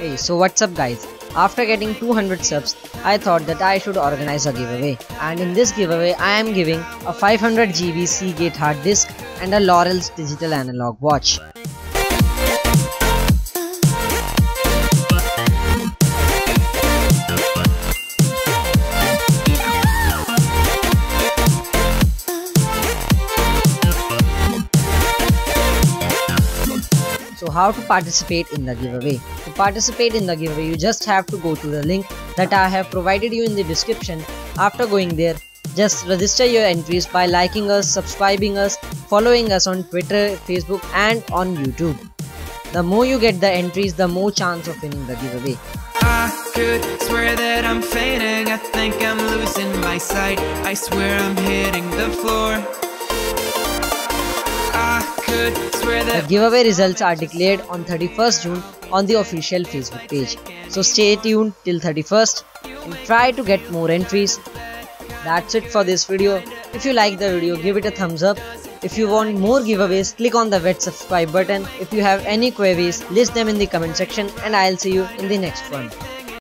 Hey, so what's up guys? After getting 200 subs, I thought that I should organize a giveaway. And in this giveaway, I am giving a 500 GB Seagate hard disk and a Laurels digital analog watch. So how to participate in the giveaway? To participate in the giveaway, you just have to go to the link that I have provided you in the description. After going there, just register your entries by liking us, subscribing us, following us on Twitter, Facebook and on YouTube. The more you get the entries, the more chance of winning the giveaway. I could swear that I'm fainting, I think I'm losing my sight, I swear I'm hitting the floor. The giveaway results are declared on 31st June on the official Facebook page. So stay tuned till 31st and try to get more entries. That's it for this video. If you like the video, give it a thumbs up. If you want more giveaways, click on the red subscribe button. If you have any queries, list them in the comment section and I'll see you in the next one.